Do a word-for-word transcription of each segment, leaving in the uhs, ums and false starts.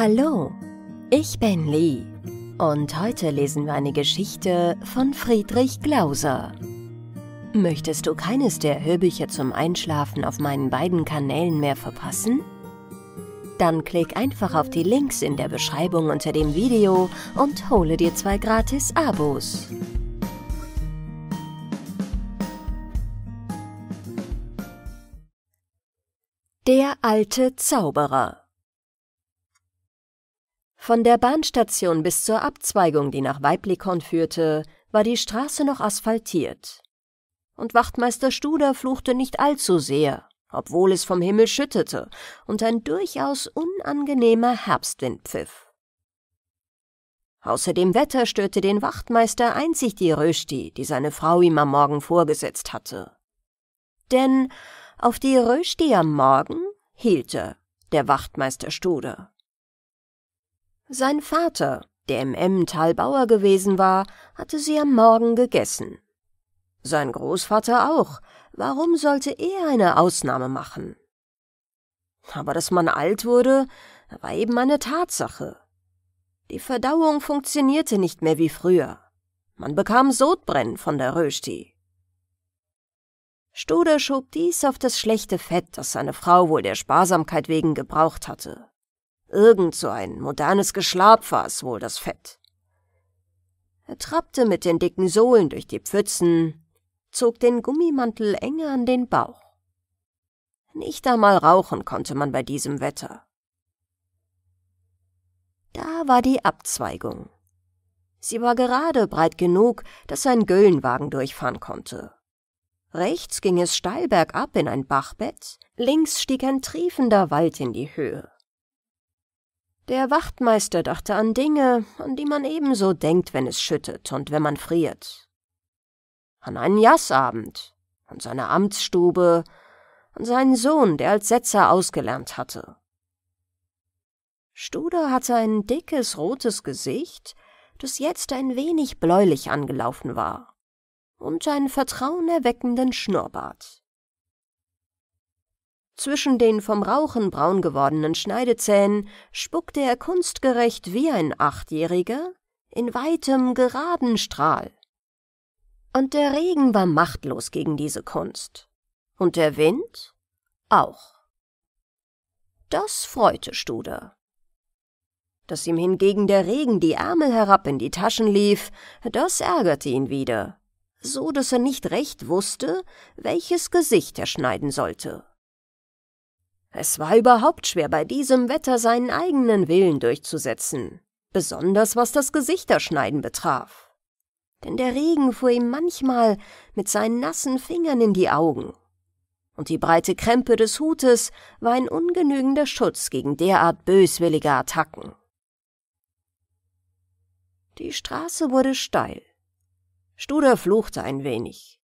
Hallo, ich bin Lee und heute lesen wir eine Geschichte von Friedrich Glauser. Möchtest du keines der Hörbücher zum Einschlafen auf meinen beiden Kanälen mehr verpassen? Dann klick einfach auf die Links in der Beschreibung unter dem Video und hole dir zwei gratis Abos. Der alte Zauberer. Von der Bahnstation bis zur Abzweigung, die nach Weiblikon führte, war die Straße noch asphaltiert. Und Wachtmeister Studer fluchte nicht allzu sehr, obwohl es vom Himmel schüttete und ein durchaus unangenehmer Herbstwind pfiff. Außer dem Wetter störte den Wachtmeister einzig die Rösti, die seine Frau ihm am Morgen vorgesetzt hatte. Denn auf die Rösti am Morgen hielt er, der Wachtmeister Studer. Sein Vater, der im Emmentalbauer gewesen war, hatte sie am Morgen gegessen. Sein Großvater auch, warum sollte er eine Ausnahme machen? Aber dass man alt wurde, war eben eine Tatsache. Die Verdauung funktionierte nicht mehr wie früher. Man bekam Sodbrennen von der Rösti. Studer schob dies auf das schlechte Fett, das seine Frau wohl der Sparsamkeit wegen gebraucht hatte. Irgend so ein modernes Geschlab war es wohl, das Fett. Er trappte mit den dicken Sohlen durch die Pfützen, zog den Gummimantel enger an den Bauch. Nicht einmal rauchen konnte man bei diesem Wetter. Da war die Abzweigung. Sie war gerade breit genug, dass ein Göllenwagen durchfahren konnte. Rechts ging es steil bergab in ein Bachbett, links stieg ein triefender Wald in die Höhe. Der Wachtmeister dachte an Dinge, an die man ebenso denkt, wenn es schüttet und wenn man friert. An einen Jassabend, an seine Amtsstube, an seinen Sohn, der als Setzer ausgelernt hatte. Studer hatte ein dickes, rotes Gesicht, das jetzt ein wenig bläulich angelaufen war, und einen vertrauenerweckenden Schnurrbart. Zwischen den vom Rauchen braun gewordenen Schneidezähnen spuckte er kunstgerecht wie ein Achtjähriger in weitem, geraden Strahl. Und der Regen war machtlos gegen diese Kunst. Und der Wind auch. Das freute Studer. Dass ihm hingegen der Regen die Ärmel herab in die Taschen lief, das ärgerte ihn wieder, so dass er nicht recht wusste, welches Gesicht er schneiden sollte. Es war überhaupt schwer, bei diesem Wetter seinen eigenen Willen durchzusetzen, besonders was das Gesichterschneiden betraf. Denn der Regen fuhr ihm manchmal mit seinen nassen Fingern in die Augen. Und die breite Krempe des Hutes war ein ungenügender Schutz gegen derart böswillige Attacken. Die Straße wurde steil. Studer fluchte ein wenig.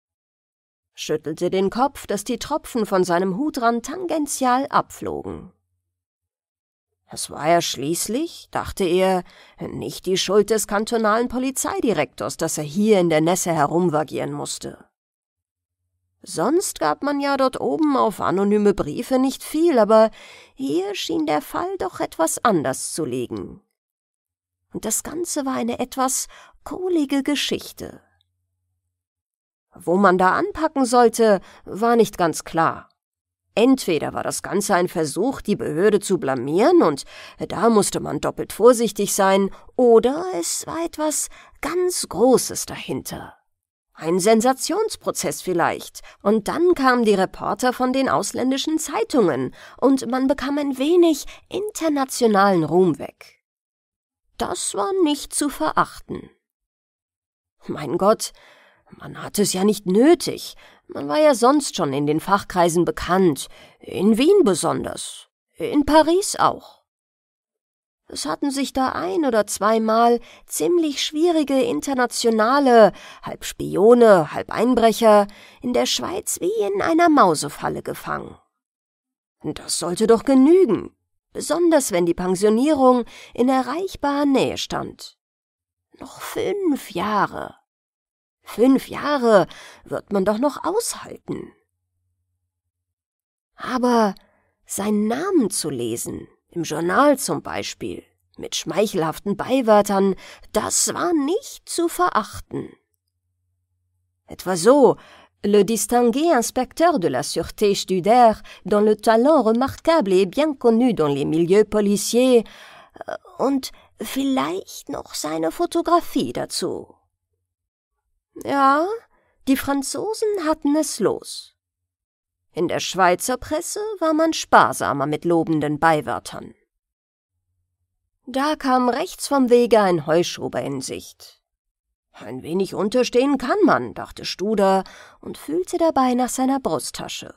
Schüttelte den Kopf, dass die Tropfen von seinem Hutrand tangential abflogen. Es war ja schließlich, dachte er, nicht die Schuld des kantonalen Polizeidirektors, dass er hier in der Nässe herumvagieren musste. Sonst gab man ja dort oben auf anonyme Briefe nicht viel, aber hier schien der Fall doch etwas anders zu liegen. Und das Ganze war eine etwas kohlige Geschichte. Wo man da anpacken sollte, war nicht ganz klar. Entweder war das Ganze ein Versuch, die Behörde zu blamieren, und da musste man doppelt vorsichtig sein, oder es war etwas ganz Großes dahinter. Ein Sensationsprozess vielleicht, und dann kamen die Reporter von den ausländischen Zeitungen, und man bekam ein wenig internationalen Ruhm weg. Das war nicht zu verachten. Mein Gott, man hatte es ja nicht nötig, man war ja sonst schon in den Fachkreisen bekannt, in Wien besonders, in Paris auch. Es hatten sich da ein- oder zweimal ziemlich schwierige internationale, halb Spione, halb Einbrecher, in der Schweiz wie in einer Mausefalle gefangen. Das sollte doch genügen, besonders wenn die Pensionierung in erreichbarer Nähe stand. Noch fünf Jahre. Fünf Jahre wird man doch noch aushalten. Aber seinen Namen zu lesen Im Journal zum Beispiel, mit schmeichelhaften Beiwörtern, das war nicht zu verachten. Etwa so: Le distingué inspecteur de la sûreté Studer, dont le talent remarquable est bien connu dans les milieux policiers, und vielleicht noch seine Fotografie dazu. Ja, die Franzosen hatten es los. In der Schweizer Presse war man sparsamer mit lobenden Beiwörtern. Da kam rechts vom Wege ein Heuschober in Sicht. Ein wenig unterstehen kann man, dachte Studer und fühlte dabei nach seiner Brusttasche.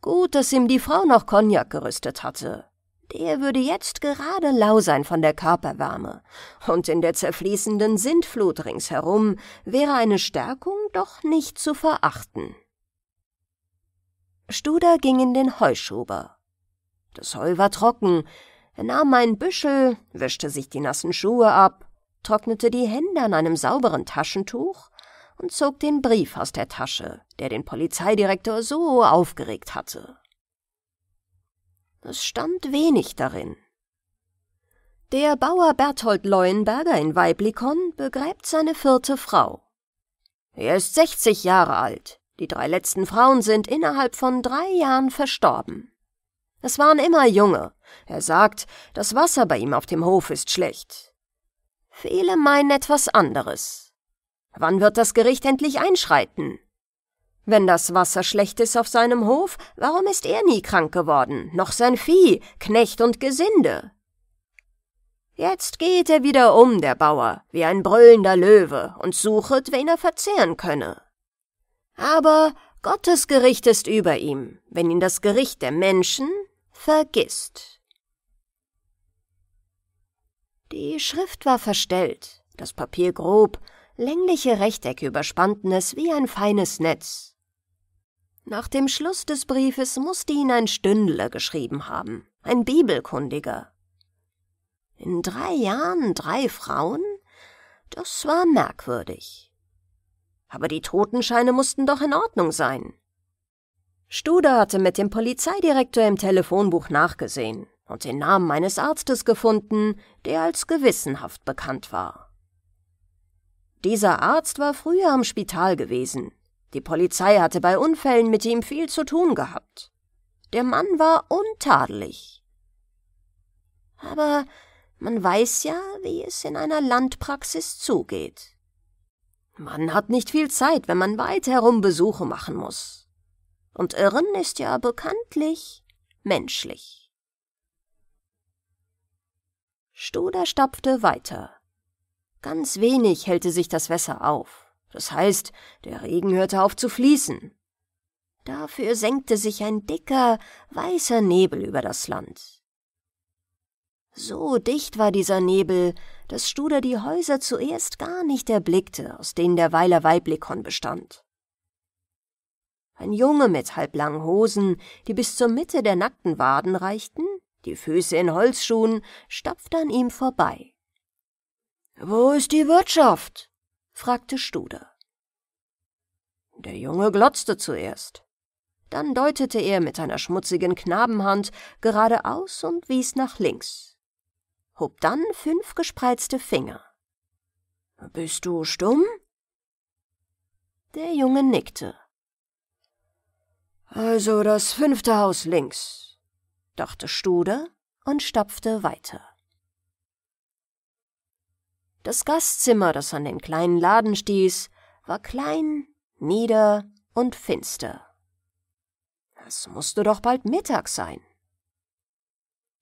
Gut, dass ihm die Frau noch Cognac gerüstet hatte. Der würde jetzt gerade lau sein von der Körperwärme, und in der zerfließenden Sintflut ringsherum wäre eine Stärkung doch nicht zu verachten. Studer ging in den Heuschober. Das Heu war trocken. Er nahm einen Büschel, wischte sich die nassen Schuhe ab, trocknete die Hände an einem sauberen Taschentuch und zog den Brief aus der Tasche, der den Polizeidirektor so aufgeregt hatte. Es stand wenig darin. Der Bauer Berthold Leuenberger in Weiblikon begräbt seine vierte Frau. Er ist sechzig Jahre alt. Die drei letzten Frauen sind innerhalb von drei Jahren verstorben. Es waren immer Junge. Er sagt, das Wasser bei ihm auf dem Hof ist schlecht. Viele meinen etwas anderes. Wann wird das Gericht endlich einschreiten? Wenn das Wasser schlecht ist auf seinem Hof, warum ist er nie krank geworden? Noch sein Vieh, Knecht und Gesinde. Jetzt geht er wieder um, der Bauer, wie ein brüllender Löwe, und suchet, wen er verzehren könne. Aber Gottes Gericht ist über ihm, wenn ihn das Gericht der Menschen vergisst. Die Schrift war verstellt, das Papier grob, längliche Rechtecke überspannten es wie ein feines Netz. Nach dem Schluss des Briefes musste ihn ein Stündler geschrieben haben, ein Bibelkundiger. In drei Jahren drei Frauen? Das war merkwürdig. Aber die Totenscheine mussten doch in Ordnung sein. Studer hatte mit dem Polizeidirektor im Telefonbuch nachgesehen und den Namen eines Arztes gefunden, der als gewissenhaft bekannt war. Dieser Arzt war früher am Spital gewesen. Die Polizei hatte bei Unfällen mit ihm viel zu tun gehabt. Der Mann war untadelig. Aber man weiß ja, wie es in einer Landpraxis zugeht. Man hat nicht viel Zeit, wenn man weit herum Besuche machen muss. Und Irren ist ja bekanntlich menschlich. Studer stapfte weiter. Ganz wenig hellte sich das Wasser auf. Das heißt, der Regen hörte auf zu fließen. Dafür senkte sich ein dicker, weißer Nebel über das Land. So dicht war dieser Nebel, dass Studer die Häuser zuerst gar nicht erblickte, aus denen der Weiler Weiblikon bestand. Ein Junge mit halblangen Hosen, die bis zur Mitte der nackten Waden reichten, die Füße in Holzschuhen, stapfte an ihm vorbei. »Wo ist die Wirtschaft?« fragte Studer. Der Junge glotzte zuerst. Dann deutete er mit einer schmutzigen Knabenhand geradeaus und wies nach links. Hob dann fünf gespreizte Finger. »Bist du stumm?« Der Junge nickte. »Also das fünfte Haus links«, dachte Studer und stapfte weiter. Das Gastzimmer, das an den kleinen Laden stieß, war klein, nieder und finster. Es musste doch bald Mittag sein.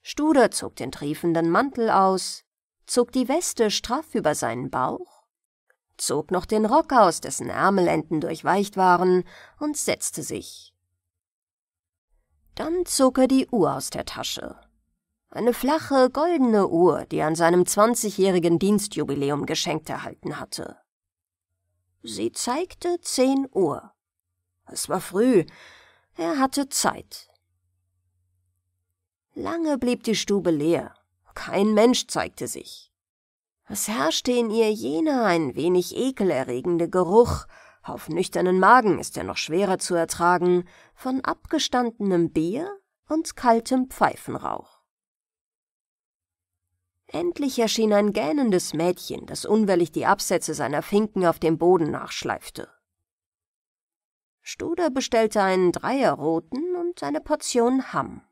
Studer zog den triefenden Mantel aus, zog die Weste straff über seinen Bauch, zog noch den Rock aus, dessen Ärmelenden durchweicht waren, und setzte sich. Dann zog er die Uhr aus der Tasche. Eine flache, goldene Uhr, die er an seinem zwanzigjährigen Dienstjubiläum geschenkt erhalten hatte. Sie zeigte zehn Uhr. Es war früh, er hatte Zeit. Lange blieb die Stube leer, kein Mensch zeigte sich. Es herrschte in ihr jener ein wenig ekelerregende Geruch, auf nüchternen Magen ist er noch schwerer zu ertragen, von abgestandenem Bier und kaltem Pfeifenrauch. Endlich erschien ein gähnendes Mädchen, das unwillig die Absätze seiner Finken auf dem Boden nachschleifte. Studer bestellte einen Dreierroten und eine Portion Hamm.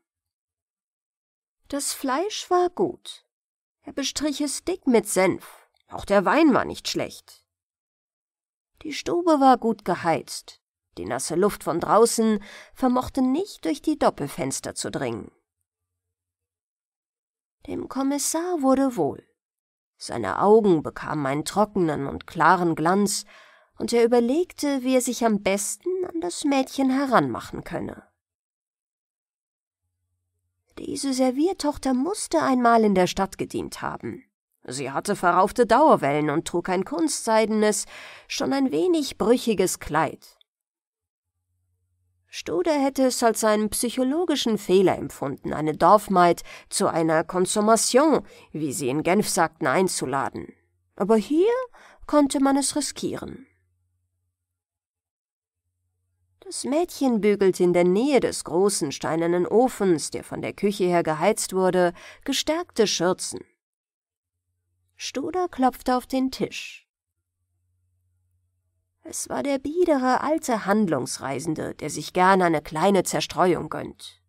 Das Fleisch war gut. Er bestrich es dick mit Senf. Auch der Wein war nicht schlecht. Die Stube war gut geheizt. Die nasse Luft von draußen vermochte nicht durch die Doppelfenster zu dringen. Dem Kommissar wurde wohl. Seine Augen bekamen einen trockenen und klaren Glanz, und er überlegte, wie er sich am besten an das Mädchen heranmachen könne. Diese Serviertochter musste einmal in der Stadt gedient haben. Sie hatte verraufte Dauerwellen und trug ein kunstseidenes, schon ein wenig brüchiges Kleid. Studer hätte es als einen psychologischen Fehler empfunden, eine Dorfmaid zu einer Consommation, wie sie in Genf sagten, einzuladen. Aber hier konnte man es riskieren. Das Mädchen bügelte in der Nähe des großen steinernen Ofens, der von der Küche her geheizt wurde, gestärkte Schürzen. Studer klopfte auf den Tisch. Es war der biedere alte Handlungsreisende, der sich gern eine kleine Zerstreuung gönnt,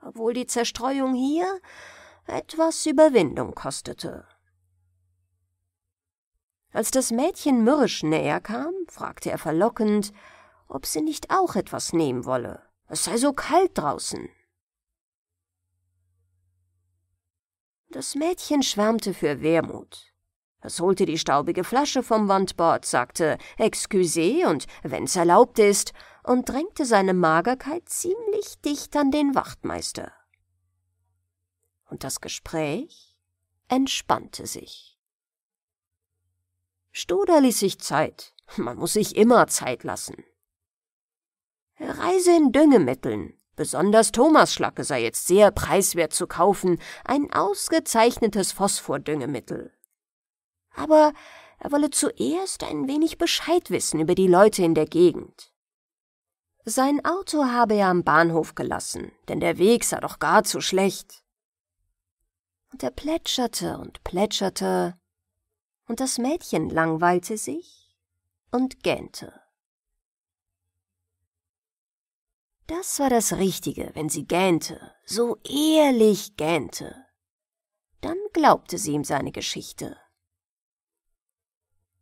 obwohl die Zerstreuung hier etwas Überwindung kostete. Als das Mädchen mürrisch näher kam, fragte er verlockend, ob sie nicht auch etwas nehmen wolle. Es sei so kalt draußen. Das Mädchen schwärmte für Wermut. Es holte die staubige Flasche vom Wandbord, sagte »Excusez« und »wenn's erlaubt ist« und drängte seine Magerkeit ziemlich dicht an den Wachtmeister. Und das Gespräch entspannte sich. Studer ließ sich Zeit. Man muss sich immer Zeit lassen. Reise in Düngemitteln. Besonders Thomas Schlacke sei jetzt sehr preiswert zu kaufen, ein ausgezeichnetes Phosphordüngemittel. Aber er wolle zuerst ein wenig Bescheid wissen über die Leute in der Gegend. Sein Auto habe er am Bahnhof gelassen, denn der Weg sei doch gar zu schlecht. Und er plätscherte und plätscherte, und das Mädchen langweilte sich und gähnte. Das war das Richtige, wenn sie gähnte, so ehrlich gähnte. Dann glaubte sie ihm seine Geschichte.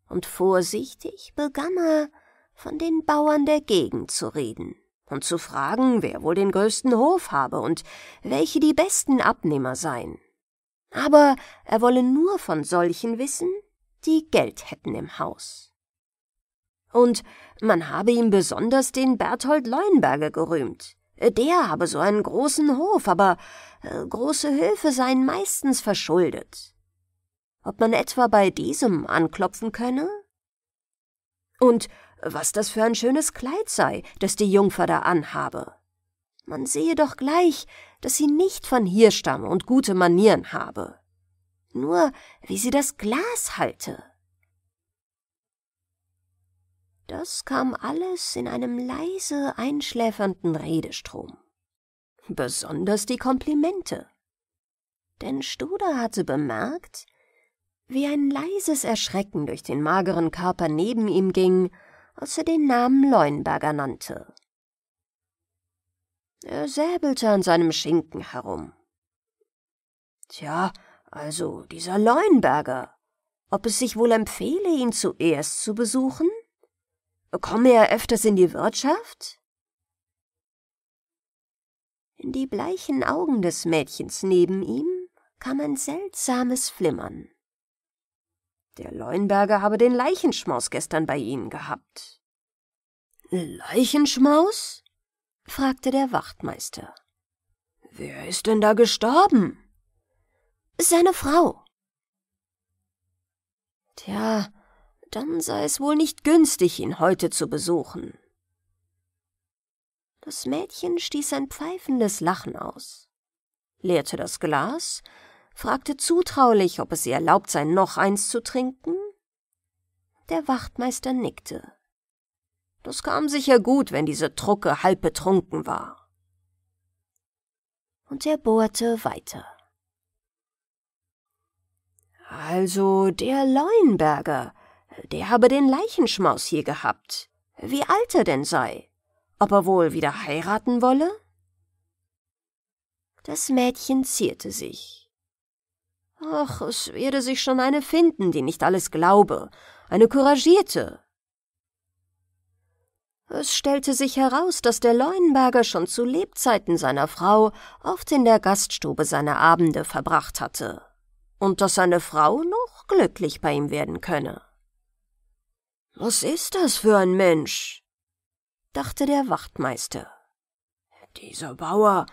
Und vorsichtig begann er, von den Bauern der Gegend zu reden und zu fragen, wer wohl den größten Hof habe und welche die besten Abnehmer seien. Aber er wolle nur von solchen wissen, die Geld hätten im Haus. Und man habe ihm besonders den Berthold Leuenberger gerühmt. Der habe so einen großen Hof, aber große Höfe seien meistens verschuldet. Ob man etwa bei diesem anklopfen könne? Und was das für ein schönes Kleid sei, das die Jungfer da anhabe. Man sehe doch gleich, dass sie nicht von hier stamme und gute Manieren habe. Nur wie sie das Glas halte. Das kam alles in einem leise einschläfernden Redestrom. Besonders die Komplimente. Denn Studer hatte bemerkt, wie ein leises Erschrecken durch den mageren Körper neben ihm ging, als er den Namen Leuenberger nannte. Er säbelte an seinem Schinken herum. Tja, also dieser Leuenberger, ob es sich wohl empfehle, ihn zuerst zu besuchen? Komme er öfters in die Wirtschaft? In die bleichen Augen des Mädchens neben ihm kam ein seltsames Flimmern. Der Leuenberger habe den Leichenschmaus gestern bei ihnen gehabt. Leichenschmaus? Fragte der Wachtmeister. Wer ist denn da gestorben? Seine Frau. Tja, dann sei es wohl nicht günstig, ihn heute zu besuchen. Das Mädchen stieß ein pfeifendes Lachen aus, leerte das Glas, fragte zutraulich, ob es ihr erlaubt sei, noch eins zu trinken. Der Wachtmeister nickte. Das kam sicher gut, wenn diese Trucke halb betrunken war. Und er bohrte weiter. Also der Leuenberger, der habe den Leichenschmaus hier gehabt, wie alt er denn sei, ob er wohl wieder heiraten wolle? Das Mädchen zierte sich. Ach, es werde sich schon eine finden, die nicht alles glaube, eine Couragierte. Es stellte sich heraus, dass der Leuenberger schon zu Lebzeiten seiner Frau oft in der Gaststube seine Abende verbracht hatte und dass seine Frau noch glücklich bei ihm werden könne. »Was ist das für ein Mensch?« dachte der Wachtmeister. »Dieser Bauer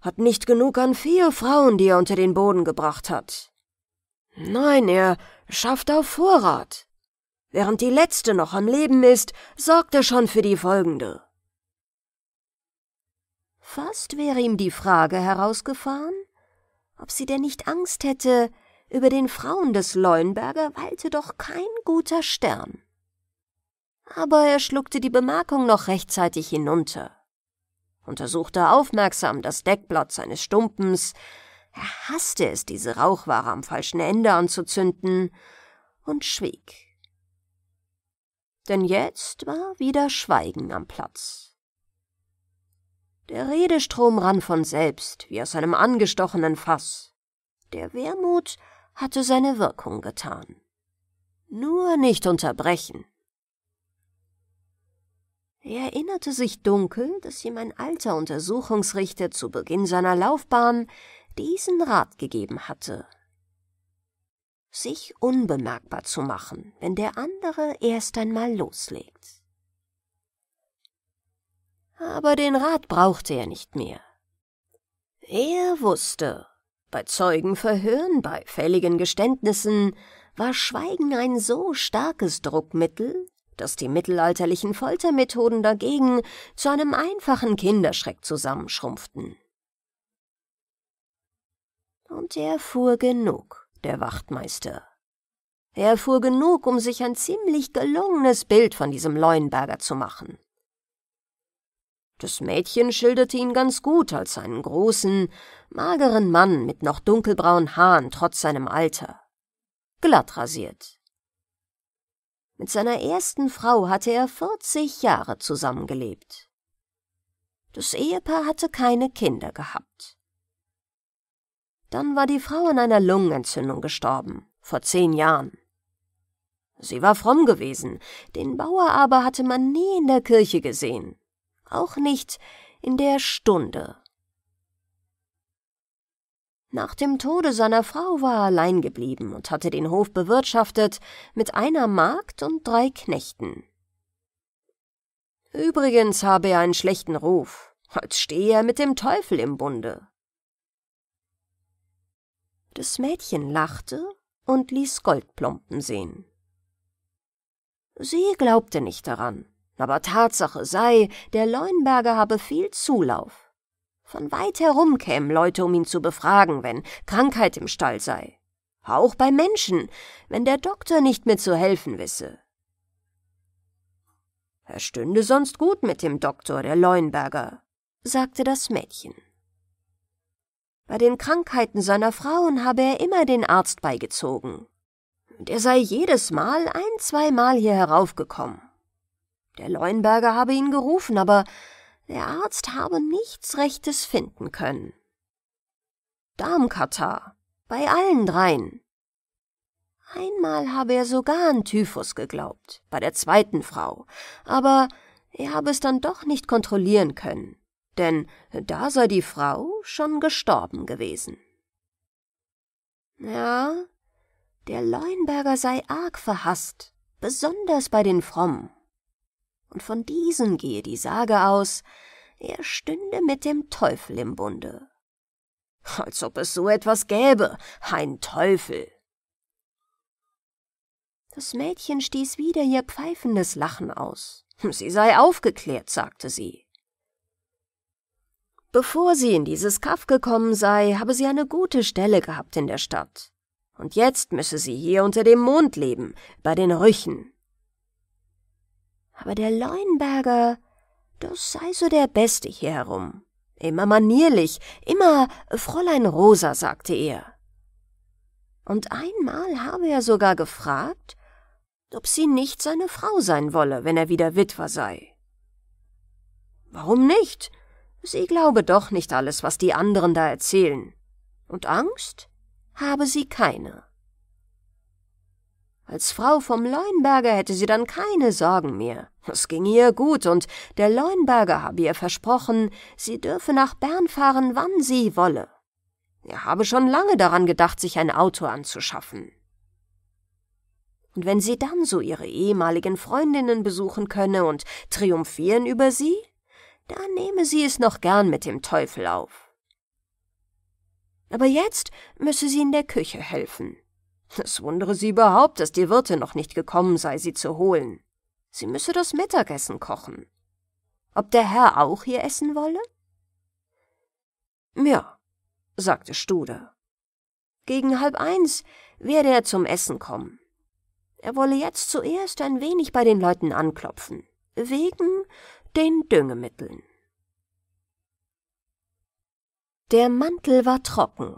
hat nicht genug an vier Frauen, die er unter den Boden gebracht hat. Nein, er schafft auf Vorrat. Während die letzte noch am Leben ist, sorgt er schon für die folgende.« Fast wäre ihm die Frage herausgefahren, ob sie denn nicht Angst hätte, über den Frauen des Leuenberger weilte doch kein guter Stern. Aber er schluckte die Bemerkung noch rechtzeitig hinunter, untersuchte aufmerksam das Deckblatt seines Stumpens, er hasste es, diese Rauchware am falschen Ende anzuzünden, und schwieg. Denn jetzt war wieder Schweigen am Platz. Der Redestrom rann von selbst, wie aus einem angestochenen Fass. Der Wermut hatte seine Wirkung getan. Nur nicht unterbrechen. Er erinnerte sich dunkel, dass ihm ein alter Untersuchungsrichter zu Beginn seiner Laufbahn diesen Rat gegeben hatte: sich unbemerkbar zu machen, wenn der andere erst einmal loslegt. Aber den Rat brauchte er nicht mehr. Er wusste, bei Zeugenverhören, bei fälligen Geständnissen war Schweigen ein so starkes Druckmittel, dass die mittelalterlichen Foltermethoden dagegen zu einem einfachen Kinderschreck zusammenschrumpften. Und er fuhr genug. Der Wachtmeister. Er erfuhr genug, um sich ein ziemlich gelungenes Bild von diesem Leuenberger zu machen. Das Mädchen schilderte ihn ganz gut als einen großen, mageren Mann mit noch dunkelbraunen Haaren trotz seinem Alter. Glatt rasiert. Mit seiner ersten Frau hatte er vierzig Jahre zusammengelebt. Das Ehepaar hatte keine Kinder gehabt. Dann war die Frau an einer Lungenentzündung gestorben, vor zehn Jahren. Sie war fromm gewesen, den Bauer aber hatte man nie in der Kirche gesehen, auch nicht in der Stunde. Nach dem Tode seiner Frau war er allein geblieben und hatte den Hof bewirtschaftet mit einer Magd und drei Knechten. Übrigens habe er einen schlechten Ruf, als stehe er mit dem Teufel im Bunde. Das Mädchen lachte und ließ Goldklumpen sehen. Sie glaubte nicht daran, aber Tatsache sei, der Leuenberger habe viel Zulauf. Von weit herum kämen Leute, um ihn zu befragen, wenn Krankheit im Stall sei. Auch bei Menschen, wenn der Doktor nicht mehr zu helfen wisse. Er stünde sonst gut mit dem Doktor, der Leuenberger, sagte das Mädchen. Bei den Krankheiten seiner Frauen habe er immer den Arzt beigezogen. Der sei jedes Mal ein-, zweimal hier heraufgekommen. Der Leuenberger habe ihn gerufen, aber der Arzt habe nichts Rechtes finden können. Darmkatar, bei allen dreien. Einmal habe er sogar an Typhus geglaubt, bei der zweiten Frau, aber er habe es dann doch nicht kontrollieren können. Denn da sei die Frau schon gestorben gewesen. Ja, der Leuenberger sei arg verhasst, besonders bei den Frommen. Und von diesen gehe die Sage aus, er stünde mit dem Teufel im Bunde. Als ob es so etwas gäbe, ein Teufel. Das Mädchen stieß wieder ihr pfeifendes Lachen aus. Sie sei aufgeklärt, sagte sie. Bevor sie in dieses Kaff gekommen sei, habe sie eine gute Stelle gehabt in der Stadt. Und jetzt müsse sie hier unter dem Mond leben, bei den Rüchen. Aber der Leuenberger, das sei so der Beste hier herum. Immer manierlich, immer Fräulein Rosa, sagte er. und einmal habe er sogar gefragt, ob sie nicht seine Frau sein wolle, wenn er wieder Witwer sei. Warum nicht? Sie glaube doch nicht alles, was die anderen da erzählen. Und Angst habe sie keine. Als Frau vom Leuenberger hätte sie dann keine Sorgen mehr. Es ging ihr gut, und der Leuenberger habe ihr versprochen, sie dürfe nach Bern fahren, wann sie wolle. Er habe schon lange daran gedacht, sich ein Auto anzuschaffen. Und wenn sie dann so ihre ehemaligen Freundinnen besuchen könne und triumphieren über sie, da nehme sie es noch gern mit dem Teufel auf. Aber jetzt müsse sie in der Küche helfen. Es wundere sie überhaupt, dass die Wirtin noch nicht gekommen sei, sie zu holen. Sie müsse das Mittagessen kochen. Ob der Herr auch hier essen wolle? Ja, sagte Studer. Gegen halb eins werde er zum Essen kommen. Er wolle jetzt zuerst ein wenig bei den Leuten anklopfen, wegen den Düngemitteln. Der Mantel war trocken.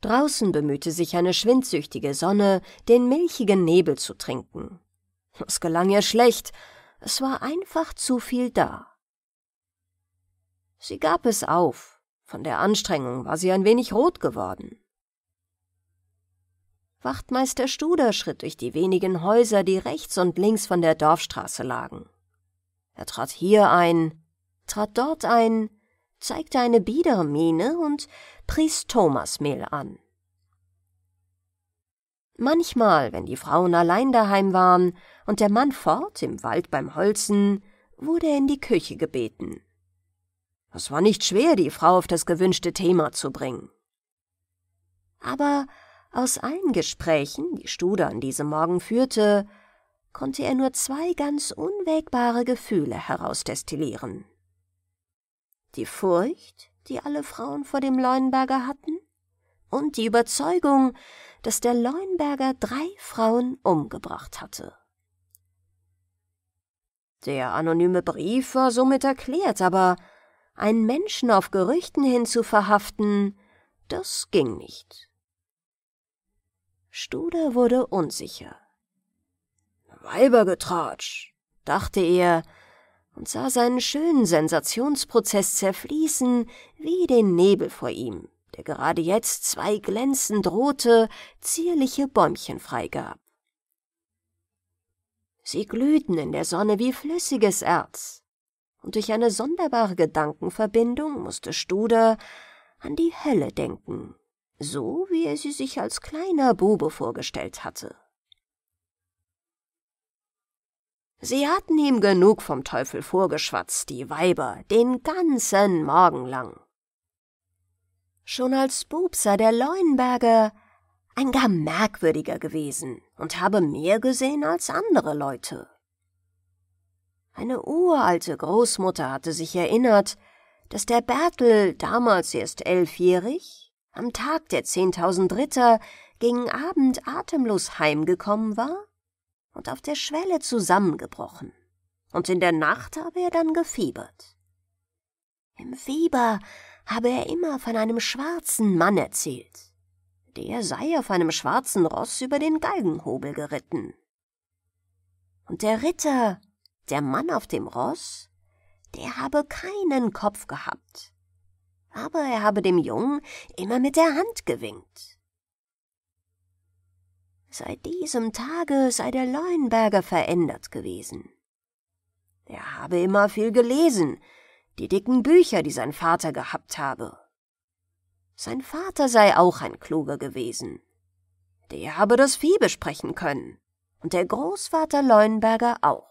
Draußen bemühte sich eine schwindsüchtige Sonne, den milchigen Nebel zu trinken. Es gelang ihr schlecht, es war einfach zu viel da. Sie gab es auf, von der Anstrengung war sie ein wenig rot geworden. Wachtmeister Studer schritt durch die wenigen Häuser, die rechts und links von der Dorfstraße lagen. Er trat hier ein, trat dort ein, zeigte eine biedere Miene und pries Thomasmehl an. Manchmal, wenn die Frauen allein daheim waren und der Mann fort im Wald beim Holzen, wurde er in die Küche gebeten. Es war nicht schwer, die Frau auf das gewünschte Thema zu bringen. Aber aus allen Gesprächen, die Studer an diesem Morgen führte, konnte er nur zwei ganz unwägbare Gefühle herausdestillieren. Die Furcht, die alle Frauen vor dem Leuenberger hatten, und die Überzeugung, dass der Leuenberger drei Frauen umgebracht hatte. Der anonyme Brief war somit erklärt, aber einen Menschen auf Gerüchten hin zu verhaften, das ging nicht. Studer wurde unsicher. »Weibergetratsch«, dachte er, und sah seinen schönen Sensationsprozess zerfließen wie den Nebel vor ihm, der gerade jetzt zwei glänzend rote, zierliche Bäumchen freigab. Sie glühten in der Sonne wie flüssiges Erz, und durch eine sonderbare Gedankenverbindung musste Studer an die Hölle denken, so wie er sie sich als kleiner Bube vorgestellt hatte. Sie hatten ihm genug vom Teufel vorgeschwatzt, die Weiber, den ganzen Morgen lang. Schon als Bub sei der Leuenberger ein gar merkwürdiger gewesen und habe mehr gesehen als andere Leute. Eine uralte Großmutter hatte sich erinnert, dass der Bertel, damals erst elfjährig, am Tag der zehntausend Ritter gegen Abend atemlos heimgekommen war und auf der Schwelle zusammengebrochen, und in der Nacht habe er dann gefiebert. Im Fieber habe er immer von einem schwarzen Mann erzählt. Der sei auf einem schwarzen Ross über den Galgenhobel geritten. Und der Ritter, der Mann auf dem Ross, der habe keinen Kopf gehabt, aber er habe dem Jungen immer mit der Hand gewinkt. Seit diesem Tage sei der Leuenberger verändert gewesen. Er habe immer viel gelesen, die dicken Bücher, die sein Vater gehabt habe. Sein Vater sei auch ein Kluger gewesen. Der habe das Vieh besprechen können, und der Großvater Leuenberger auch.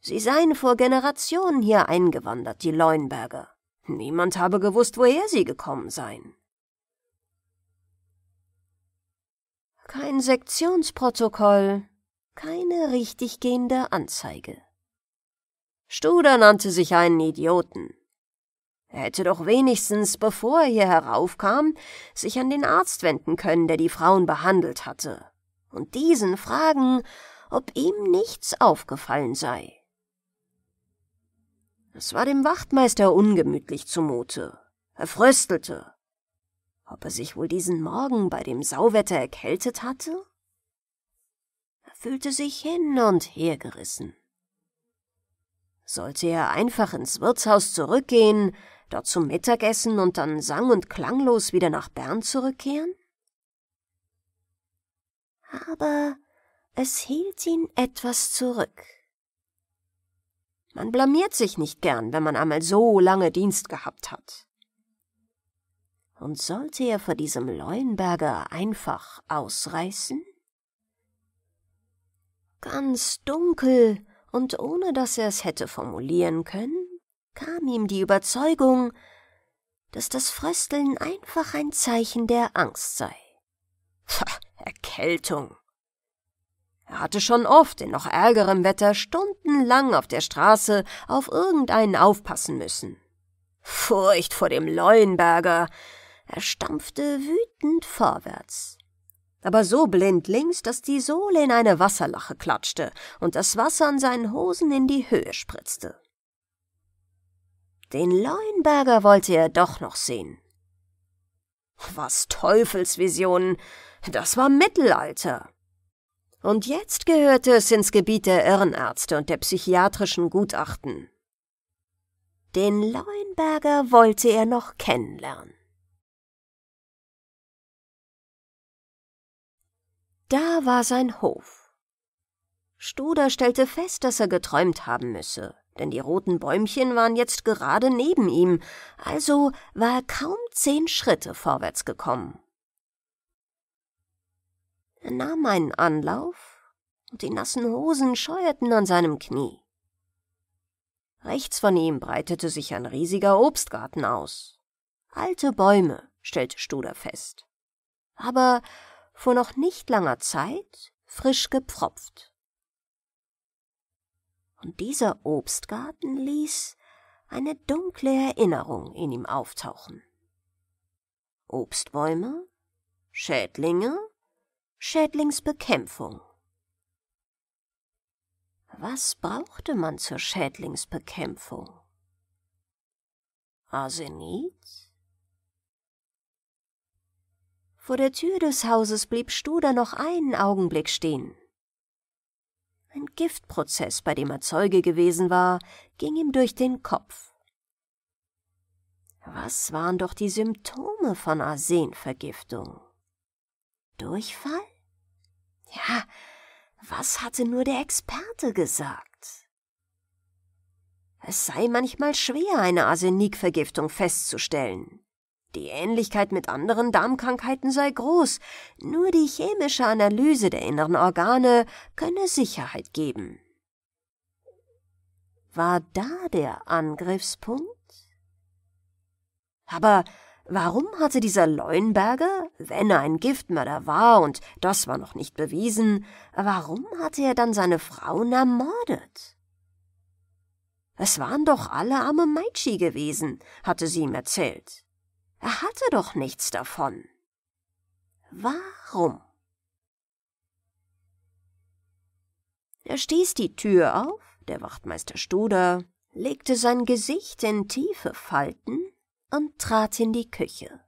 Sie seien vor Generationen hier eingewandert, die Leuenberger. Niemand habe gewusst, woher sie gekommen seien. Kein Sektionsprotokoll, keine richtig gehende Anzeige. Studer nannte sich einen Idioten. Er hätte doch wenigstens, bevor er hier heraufkam, sich an den Arzt wenden können, der die Frauen behandelt hatte, und diesen fragen, ob ihm nichts aufgefallen sei. Es war dem Wachtmeister ungemütlich zumute. Er fröstelte. ob er sich wohl diesen Morgen bei dem Sauwetter erkältet hatte? Er fühlte sich hin und her gerissen. Sollte er einfach ins Wirtshaus zurückgehen, dort zum Mittagessen und dann sang- und klanglos wieder nach Bern zurückkehren? Aber es hielt ihn etwas zurück. Man blamiert sich nicht gern, wenn man einmal so lange Dienst gehabt hat. Und sollte er vor diesem Leuenberger einfach ausreißen? Ganz dunkel und ohne, dass er es hätte formulieren können, kam ihm die Überzeugung, dass das Frösteln einfach ein Zeichen der Angst sei. Pah, Erkältung! Er hatte schon oft in noch ärgerem Wetter stundenlang auf der Straße auf irgendeinen aufpassen müssen. Furcht vor dem Leuenberger! Er stampfte wütend vorwärts, aber so blindlings, dass die Sohle in eine Wasserlache klatschte und das Wasser an seinen Hosen in die Höhe spritzte. Den Leuenberger wollte er doch noch sehen. Was Teufelsvisionen! Das war Mittelalter! Und jetzt gehörte es ins Gebiet der Irrenärzte und der psychiatrischen Gutachten. Den Leuenberger wollte er noch kennenlernen. Da war sein Hof. Studer stellte fest, dass er geträumt haben müsse, denn die roten Bäumchen waren jetzt gerade neben ihm, also war er kaum zehn Schritte vorwärts gekommen. Er nahm einen Anlauf und die nassen Hosen scheuerten an seinem Knie. Rechts von ihm breitete sich ein riesiger Obstgarten aus. Alte Bäume, stellte Studer fest, aber vor noch nicht langer Zeit frisch gepfropft. Und dieser Obstgarten ließ eine dunkle Erinnerung in ihm auftauchen. Obstbäume, Schädlinge, Schädlingsbekämpfung. Was brauchte man zur Schädlingsbekämpfung? Arsenid? Vor der Tür des Hauses blieb Studer noch einen Augenblick stehen. Ein Giftprozess, bei dem er Zeuge gewesen war, ging ihm durch den Kopf. Was waren doch die Symptome von Arsenvergiftung? Durchfall? Ja, was hatte nur der Experte gesagt? Es sei manchmal schwer, eine Arsenikvergiftung festzustellen. Die Ähnlichkeit mit anderen Darmkrankheiten sei groß, nur die chemische Analyse der inneren Organe könne Sicherheit geben. War da der Angriffspunkt? Aber warum hatte dieser Leuenberger, wenn er ein Giftmörder war und das war noch nicht bewiesen, warum hatte er dann seine Frauen ermordet? Es waren doch alle arme Meitschi gewesen, hatte sie ihm erzählt. Er hatte doch nichts davon. Warum? Er stieß die Tür auf, der Wachtmeister Studer legte sein Gesicht in tiefe Falten und trat in die Küche.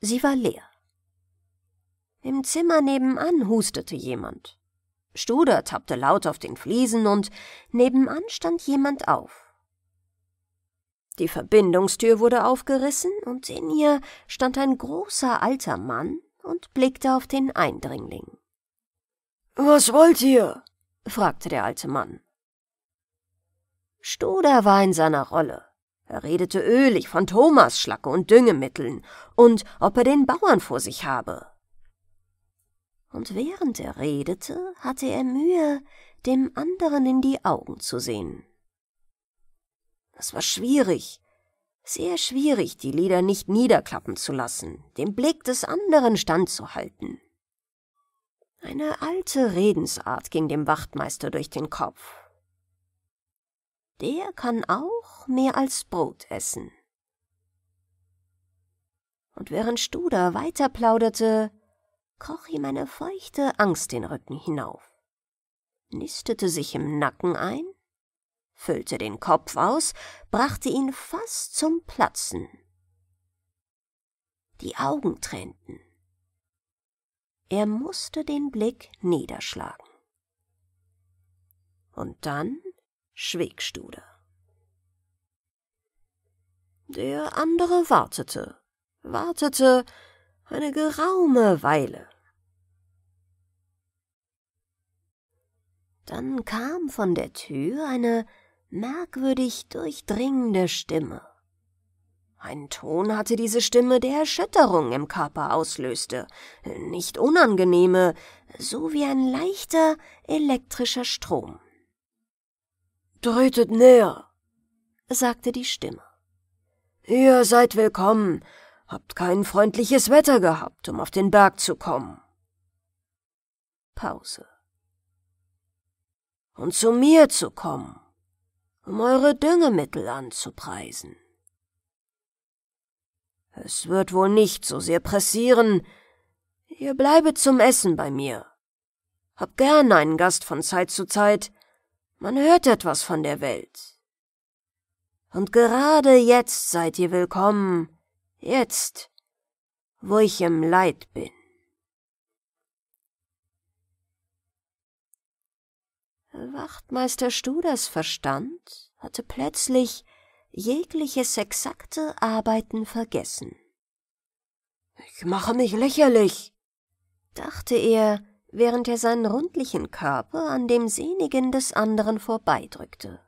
Sie war leer. Im Zimmer nebenan hustete jemand. Studer tappte laut auf den Fliesen und nebenan stand jemand auf. Die Verbindungstür wurde aufgerissen und in ihr stand ein großer alter Mann und blickte auf den Eindringling. »Was wollt ihr?« fragte der alte Mann. Studer war in seiner Rolle. Er redete ölig von Thomas Schlacke und Düngemitteln und ob er den Bauern vor sich habe. Und während er redete, hatte er Mühe, dem anderen in die Augen zu sehen. Es war schwierig, sehr schwierig, die Lider nicht niederklappen zu lassen, dem Blick des anderen standzuhalten. Eine alte Redensart ging dem Wachtmeister durch den Kopf. Der kann auch mehr als Brot essen. Und während Studer weiter plauderte, kroch ihm eine feuchte Angst den Rücken hinauf, nistete sich im Nacken ein, füllte den Kopf aus, brachte ihn fast zum Platzen. die Augen trennten. Er musste den Blick niederschlagen. Und dann schwieg Studer. Der andere wartete, wartete eine geraume Weile. Dann kam von der Tür eine merkwürdig durchdringende Stimme. Ein Ton hatte diese Stimme, der Erschütterung im Körper auslöste, nicht unangenehme, so wie ein leichter elektrischer Strom. »Tretet näher«, sagte die Stimme. »Ihr seid willkommen, habt kein freundliches Wetter gehabt, um auf den Berg zu kommen.« Pause. »Und zu mir zu kommen, um eure Düngemittel anzupreisen. Es wird wohl nicht so sehr pressieren, ihr bleibet zum Essen bei mir. Habt gern einen Gast von Zeit zu Zeit, man hört etwas von der Welt. Und gerade jetzt seid ihr willkommen, jetzt, wo ich im Leid bin.« Wachtmeister Studers Verstand hatte plötzlich jegliches exakte Arbeiten vergessen. »Ich mache mich lächerlich«, dachte er, während er seinen rundlichen Körper an dem sehnigen des anderen vorbeidrückte.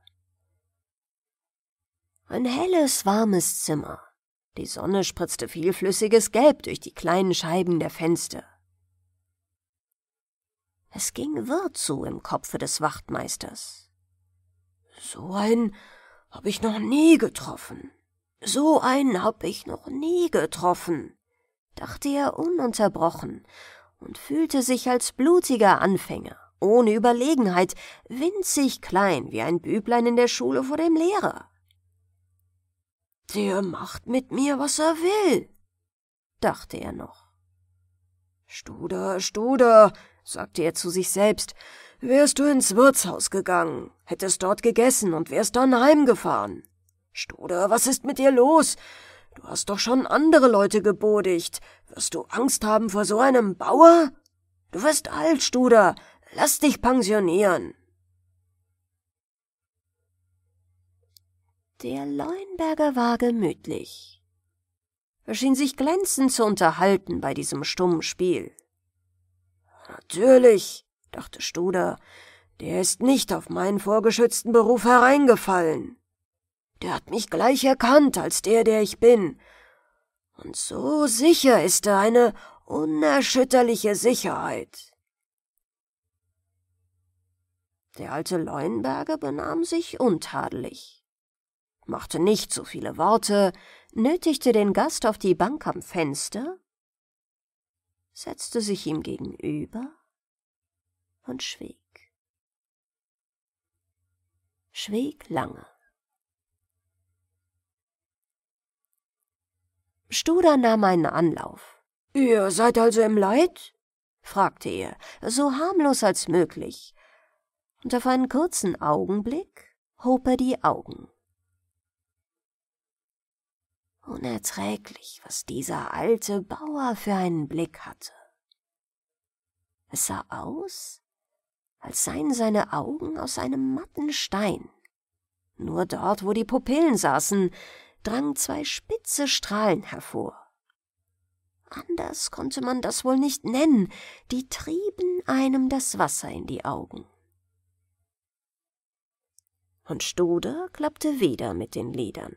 Ein helles, warmes Zimmer. Die Sonne spritzte viel flüssiges Gelb durch die kleinen Scheiben der Fenster. Es ging wirr zu im Kopfe des Wachtmeisters. »So ein habe ich noch nie getroffen. So einen habe ich noch nie getroffen«, dachte er ununterbrochen und fühlte sich als blutiger Anfänger, ohne Überlegenheit, winzig klein wie ein Büblein in der Schule vor dem Lehrer. »Der macht mit mir, was er will«, dachte er noch. »Studer, Studer«, sagte er zu sich selbst, »wärst du ins Wirtshaus gegangen, hättest dort gegessen und wärst dann heimgefahren. Studer, was ist mit dir los? Du hast doch schon andere Leute gebodigt. Wirst du Angst haben vor so einem Bauer? Du wirst alt, Studer, lass dich pensionieren.« Der Leuenberger war gemütlich. Er schien sich glänzend zu unterhalten bei diesem stummen Spiel. »Natürlich«, dachte Studer, »der ist nicht auf meinen vorgeschützten Beruf hereingefallen. Der hat mich gleich erkannt als der, der ich bin. Und so sicher ist er, eine unerschütterliche Sicherheit.« Der alte Leuenberger benahm sich untadelig, machte nicht so viele Worte, nötigte den Gast auf die Bank am Fenster, setzte sich ihm gegenüber und schwieg. Schwieg lange. Studer nahm einen Anlauf. »Ihr seid also im Leid?«, fragte er, so harmlos als möglich. Und auf einen kurzen Augenblick hob er die Augen. Unerträglich, was dieser alte Bauer für einen Blick hatte. Es sah aus, als seien seine Augen aus einem matten Stein. Nur dort, wo die Pupillen saßen, drangen zwei spitze Strahlen hervor. Anders konnte man das wohl nicht nennen, die trieben einem das Wasser in die Augen. Und Studer klappte wieder mit den Lidern.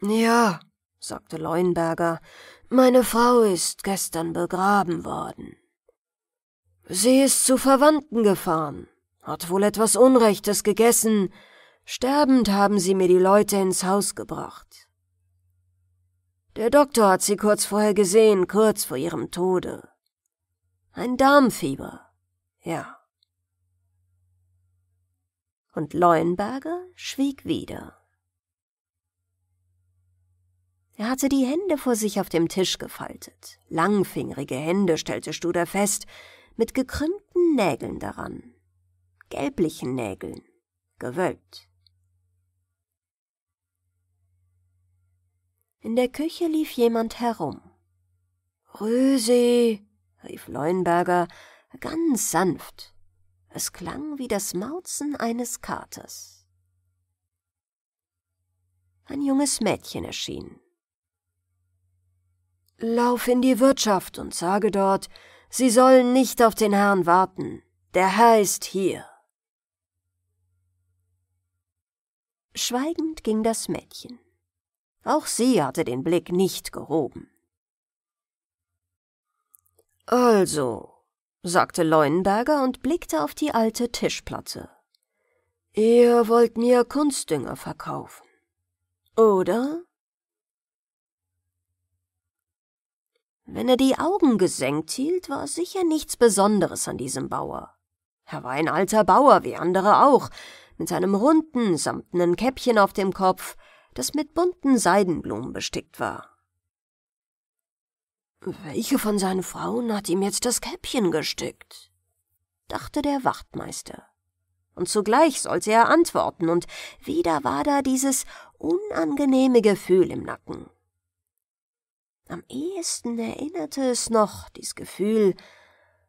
»Ja«, sagte Leuenberger, »meine Frau ist gestern begraben worden. Sie ist zu Verwandten gefahren, hat wohl etwas Unrechtes gegessen. Sterbend haben sie mir die Leute ins Haus gebracht. Der Doktor hat sie kurz vorher gesehen, kurz vor ihrem Tode. Ein Darmfieber, ja.« Und Leuenberger schwieg wieder. Er hatte die Hände vor sich auf dem Tisch gefaltet. Langfingerige Hände, stellte Studer fest, mit gekrümmten Nägeln daran. Gelblichen Nägeln, gewölbt. In der Küche lief jemand herum. »Rüsi«, rief Leuenberger, ganz sanft. Es klang wie das Mauzen eines Katers. Ein junges Mädchen erschien. »Lauf in die Wirtschaft und sage dort, Sie sollen nicht auf den Herrn warten. Der Herr ist hier.« Schweigend ging das Mädchen. Auch sie hatte den Blick nicht gehoben. »Also«, sagte Leuenberger und blickte auf die alte Tischplatte. »Ihr wollt mir Kunstdünger verkaufen, oder?« Wenn er die Augen gesenkt hielt, war sicher nichts Besonderes an diesem Bauer. Er war ein alter Bauer, wie andere auch, mit seinem runden, samtenen Käppchen auf dem Kopf, das mit bunten Seidenblumen bestickt war. »Welche von seinen Frauen hat ihm jetzt das Käppchen gestickt?« dachte der Wachtmeister. Und zugleich sollte er antworten, und wieder war da dieses unangenehme Gefühl im Nacken. Am ehesten erinnerte es noch, dies Gefühl,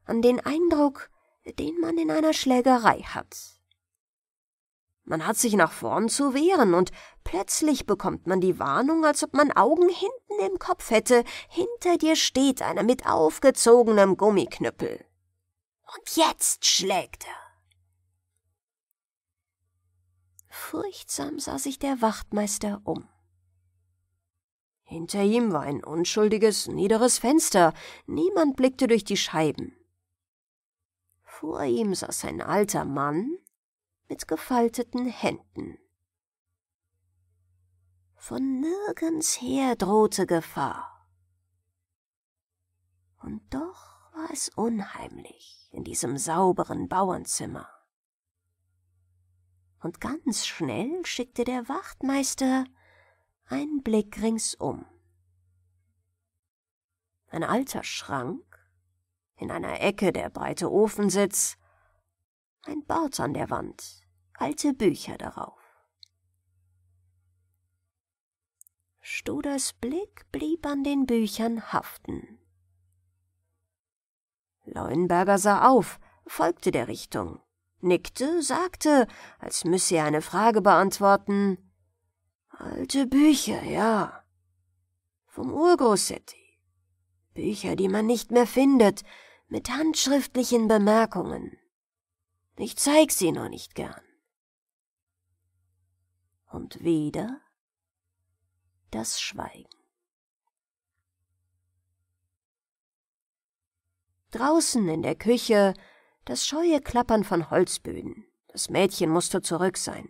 an den Eindruck, den man in einer Schlägerei hat. Man hat sich nach vorn zu wehren, und plötzlich bekommt man die Warnung, als ob man Augen hinten im Kopf hätte, hinter dir steht einer mit aufgezogenem Gummiknüppel. Und jetzt schlägt er. Furchtsam sah sich der Wachtmeister um. Hinter ihm war ein unschuldiges, niederes Fenster. Niemand blickte durch die Scheiben. Vor ihm saß ein alter Mann mit gefalteten Händen. Von nirgends her drohte Gefahr. Und doch war es unheimlich in diesem sauberen Bauernzimmer. Und ganz schnell schickte der Wachtmeister ein Blick ringsum. Ein alter Schrank, in einer Ecke der breite Ofensitz, ein Bart an der Wand, alte Bücher darauf. Studers Blick blieb an den Büchern haften. Leuenberger sah auf, folgte der Richtung, nickte, sagte, als müsse er eine Frage beantworten: »Alte Bücher, ja. Vom Urgroßetti. Bücher, die man nicht mehr findet, mit handschriftlichen Bemerkungen. Ich zeig sie noch nicht gern.« Und wieder das Schweigen. Draußen in der Küche das scheue Klappern von Holzböden. Das Mädchen musste zurück sein.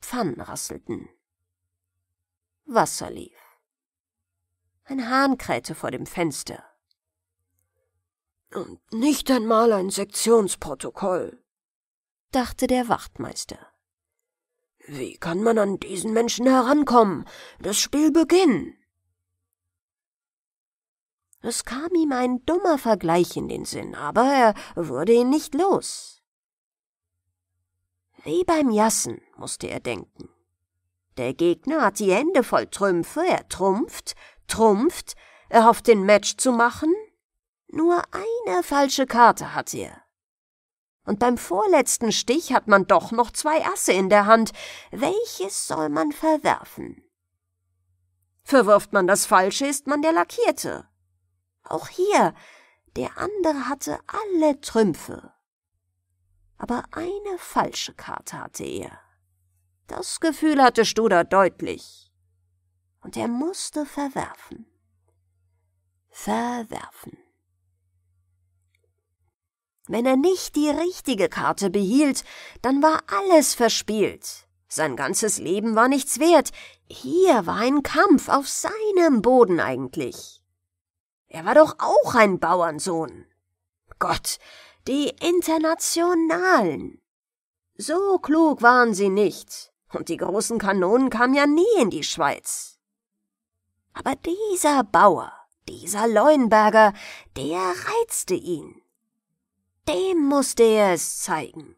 Pfannen rasselten. Wasser lief. Ein Hahn krähte vor dem Fenster. »Und nicht einmal ein Sektionsprotokoll«, dachte der Wachtmeister. »Wie kann man an diesen Menschen herankommen? Das Spiel beginnt.« Es kam ihm ein dummer Vergleich in den Sinn, aber er wurde ihn nicht los. Wie beim Jassen, musste er denken. Der Gegner hat die Hände voll Trümpfe, er trumpft, trumpft, er hofft, den Match zu machen. Nur eine falsche Karte hat er. Und beim vorletzten Stich hat man doch noch zwei Asse in der Hand. Welches soll man verwerfen? Verwirft man das Falsche, ist man der Lackierte. Auch hier, der andere hatte alle Trümpfe. Aber eine falsche Karte hatte er. Das Gefühl hatte Studer deutlich. Und er musste verwerfen. Verwerfen. Wenn er nicht die richtige Karte behielt, dann war alles verspielt. Sein ganzes Leben war nichts wert. Hier war ein Kampf auf seinem Boden eigentlich. Er war doch auch ein Bauernsohn. Gott, die Internationalen! So klug waren sie nicht, und die großen Kanonen kamen ja nie in die Schweiz. Aber dieser Bauer, dieser Leuenberger, der reizte ihn. Dem musste er es zeigen.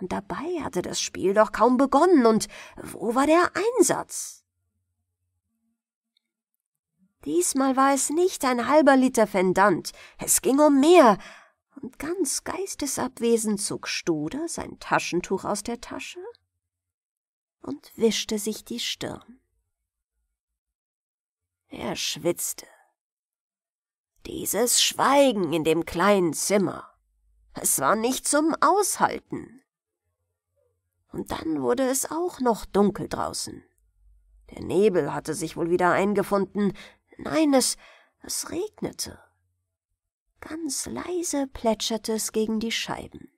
Und dabei hatte das Spiel doch kaum begonnen, und wo war der Einsatz? Diesmal war es nicht ein halber Liter Fendant, es ging um mehr, und ganz geistesabwesend zog Studer sein Taschentuch aus der Tasche und wischte sich die Stirn. Er schwitzte. Dieses Schweigen in dem kleinen Zimmer, es war nicht zum Aushalten. Und dann wurde es auch noch dunkel draußen. Der Nebel hatte sich wohl wieder eingefunden. Nein, es, es regnete. Ganz leise plätscherte es gegen die Scheiben.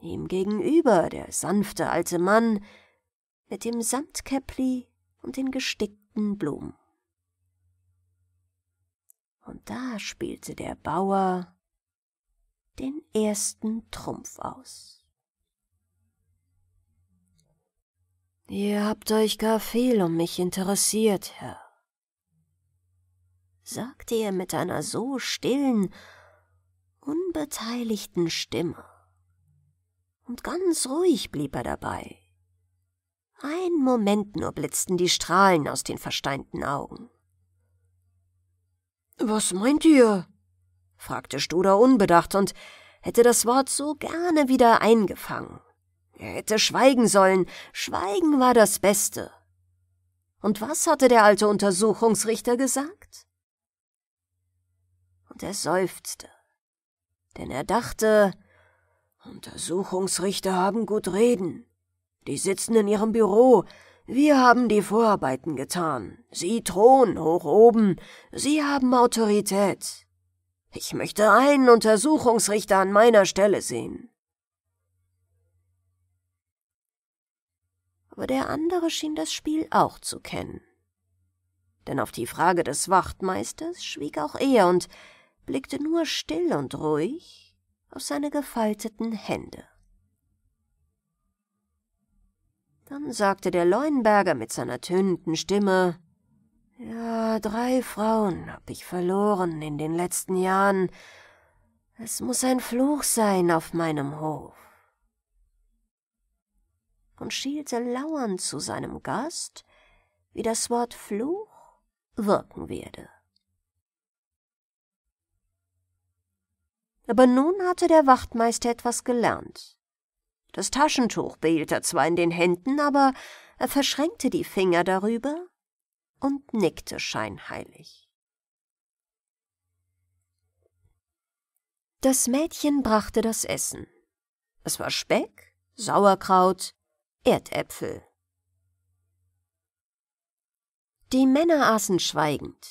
Ihm gegenüber der sanfte alte Mann mit dem Samtkäppli und den gestickten Blumen. Und da spielte der Bauer den ersten Trumpf aus. »Ihr habt euch gar viel um mich interessiert, Herr«, sagte er mit einer so stillen, unbeteiligten Stimme. Und ganz ruhig blieb er dabei. Einen Moment nur blitzten die Strahlen aus den versteinten Augen. »Was meint ihr?« fragte Studer unbedacht und hätte das Wort so gerne wieder eingefangen. Er hätte schweigen sollen, Schweigen war das Beste. Und was hatte der alte Untersuchungsrichter gesagt? Und er seufzte, denn er dachte, Untersuchungsrichter haben gut reden. Die sitzen in ihrem Büro, wir haben die Vorarbeiten getan, sie thronen hoch oben, sie haben Autorität. Ich möchte einen Untersuchungsrichter an meiner Stelle sehen. Aber der andere schien das Spiel auch zu kennen. Denn auf die Frage des Wachtmeisters schwieg auch er und blickte nur still und ruhig auf seine gefalteten Hände. Dann sagte der Leuenberger mit seiner tönenden Stimme, »Ja, drei Frauen hab ich verloren in den letzten Jahren. Es muss ein Fluch sein auf meinem Hof.« Und schielte lauernd zu seinem Gast, wie das Wort Fluch wirken werde. Aber nun hatte der Wachtmeister etwas gelernt. Das Taschentuch behielt er zwar in den Händen, aber er verschränkte die Finger darüber und nickte scheinheilig. Das Mädchen brachte das Essen. Es war Speck, Sauerkraut, Erdäpfel. Die Männer aßen schweigend.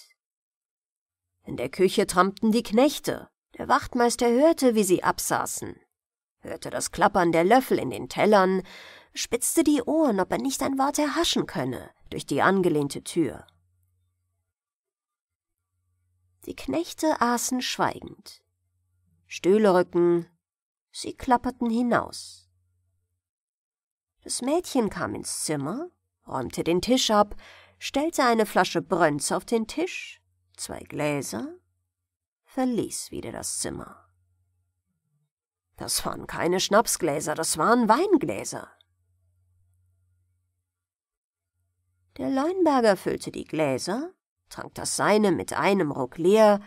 In der Küche trampten die Knechte. Der Wachtmeister hörte, wie sie absaßen, hörte das Klappern der Löffel in den Tellern, spitzte die Ohren, ob er nicht ein Wort erhaschen könne, durch die angelehnte Tür. Die Knechte aßen schweigend. Stühle rücken, sie klapperten hinaus. Das Mädchen kam ins Zimmer, räumte den Tisch ab, stellte eine Flasche Brönz auf den Tisch, zwei Gläser, verließ wieder das Zimmer. Das waren keine Schnapsgläser, das waren Weingläser. Der Leuenberger füllte die Gläser, trank das seine mit einem Ruck leer,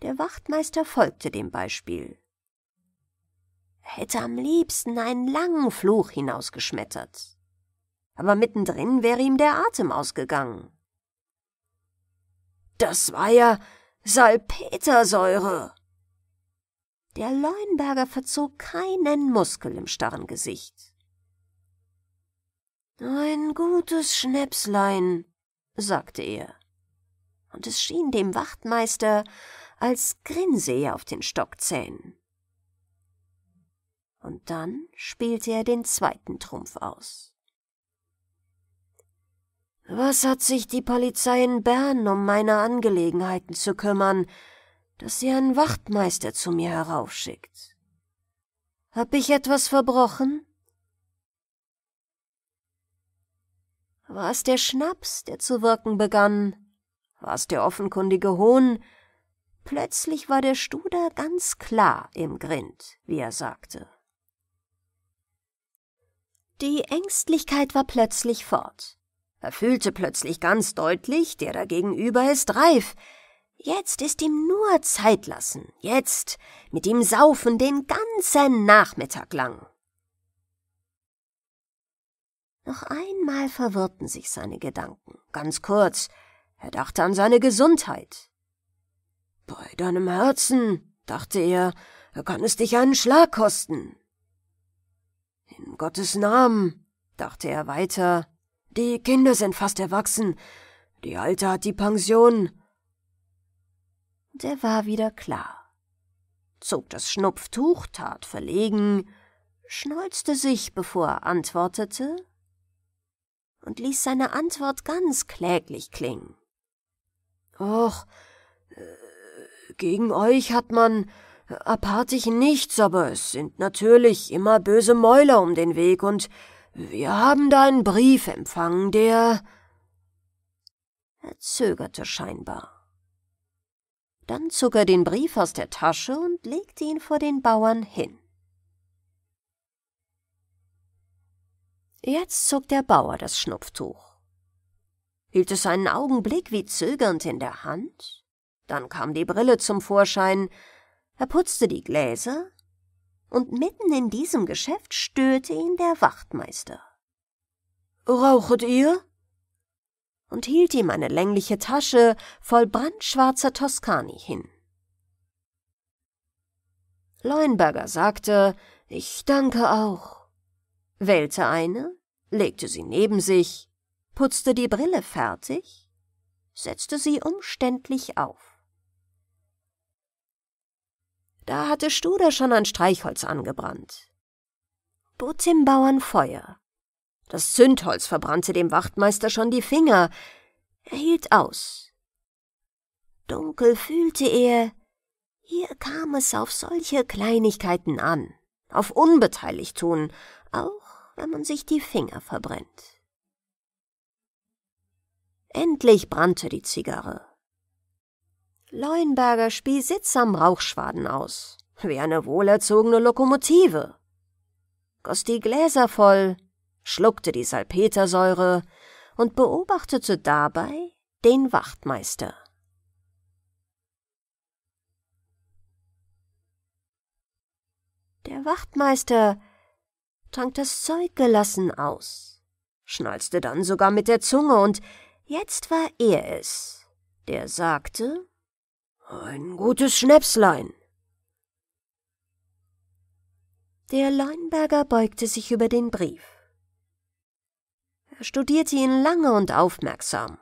der Wachtmeister folgte dem Beispiel. Er hätte am liebsten einen langen Fluch hinausgeschmettert, aber mittendrin wäre ihm der Atem ausgegangen. »Das war ja Salpetersäure!« Der Leuenberger verzog keinen Muskel im starren Gesicht. »Ein gutes Schnäpslein«, sagte er, und es schien dem Wachtmeister, als grinse er auf den Stockzähnen. Und dann spielte er den zweiten Trumpf aus. »Was hat sich die Polizei in Bern, um meine Angelegenheiten zu kümmern, dass sie einen Wachtmeister zu mir heraufschickt? Hab ich etwas verbrochen?« War es der Schnaps, der zu wirken begann? War es der offenkundige Hohn? Plötzlich war der Studer ganz klar im Grind, wie er sagte. Die Ängstlichkeit war plötzlich fort. Er fühlte plötzlich ganz deutlich, der dagegenüber ist reif. Jetzt ist ihm nur Zeit lassen, jetzt mit ihm saufen den ganzen Nachmittag lang. Noch einmal verwirrten sich seine Gedanken, ganz kurz. Er dachte an seine Gesundheit. »Bei deinem Herzen«, dachte er, »kann es dich einen Schlag kosten.« »In Gottes Namen«, dachte er weiter, »die Kinder sind fast erwachsen, die Alte hat die Pension.« Und er war wieder klar, zog das Schnupftuch, tat verlegen, schnauzte sich, bevor er antwortete, und ließ seine Antwort ganz kläglich klingen. »Och, äh, gegen euch hat man apartig nichts, aber es sind natürlich immer böse Mäuler um den Weg, und wir haben da einen Brief empfangen, der...« Er zögerte scheinbar. Dann zog er den Brief aus der Tasche und legte ihn vor den Bauern hin. Jetzt zog der Bauer das Schnupftuch, hielt es einen Augenblick wie zögernd in der Hand, dann kam die Brille zum Vorschein, er putzte die Gläser, und mitten in diesem Geschäft störte ihn der Wachtmeister. »Rauchet ihr?« und hielt ihm eine längliche Tasche voll brandschwarzer Toskani hin. Leuenberger sagte, »Ich danke auch«, wählte eine, legte sie neben sich, putzte die Brille fertig, setzte sie umständlich auf. Da hatte Studer schon ein Streichholz angebrannt, bot dem Bauern Feuer. Das Zündholz verbrannte dem Wachtmeister schon die Finger. Er hielt aus. Dunkel fühlte er, hier kam es auf solche Kleinigkeiten an, auf Unbeteiligtun, auch wenn man sich die Finger verbrennt. Endlich brannte die Zigarre. Leuenberger spie sittsam Rauchschwaden aus, wie eine wohlerzogene Lokomotive, goss die Gläser voll, schluckte die Salpetersäure und beobachtete dabei den Wachtmeister. Der Wachtmeister trank das Zeug gelassen aus, schnalzte dann sogar mit der Zunge, und jetzt war er es, der sagte, »Ein gutes Schnäpslein.« Der Leuenberger beugte sich über den Brief. Er studierte ihn lange und aufmerksam,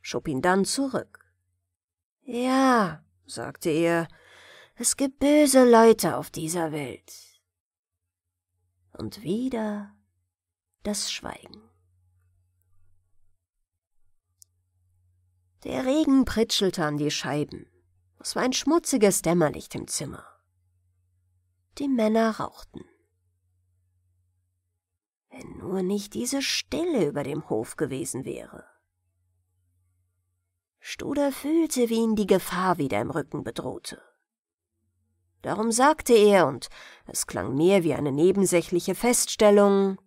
schob ihn dann zurück. »Ja«, sagte er, »es gibt böse Leute auf dieser Welt.« Und wieder das Schweigen. Der Regen pritschelte an die Scheiben. Es war ein schmutziges Dämmerlicht im Zimmer. Die Männer rauchten. Wenn nur nicht diese Stille über dem Hof gewesen wäre. Studer fühlte, wie ihn die Gefahr wieder im Rücken bedrohte. Darum sagte er, und es klang mehr wie eine nebensächliche Feststellung,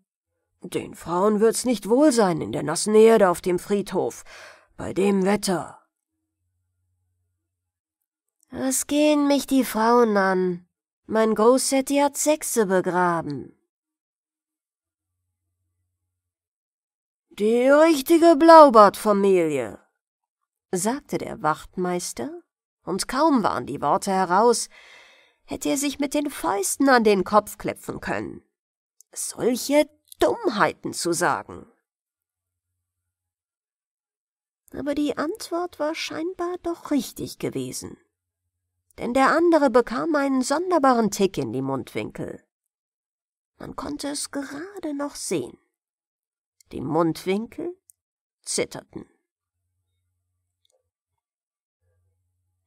»Den Frauen wird's nicht wohl sein in der nassen Erde auf dem Friedhof, bei dem Wetter.« »Was gehen mich die Frauen an? Mein Großvetti hat Sechse begraben.« »Die richtige Blaubartfamilie«, sagte der Wachtmeister, und kaum waren die Worte heraus, hätte er sich mit den Fäusten an den Kopf klopfen können. Solche Dummheiten zu sagen. Aber die Antwort war scheinbar doch richtig gewesen, denn der andere bekam einen sonderbaren Tick in die Mundwinkel. Man konnte es gerade noch sehen. Die Mundwinkel zitterten.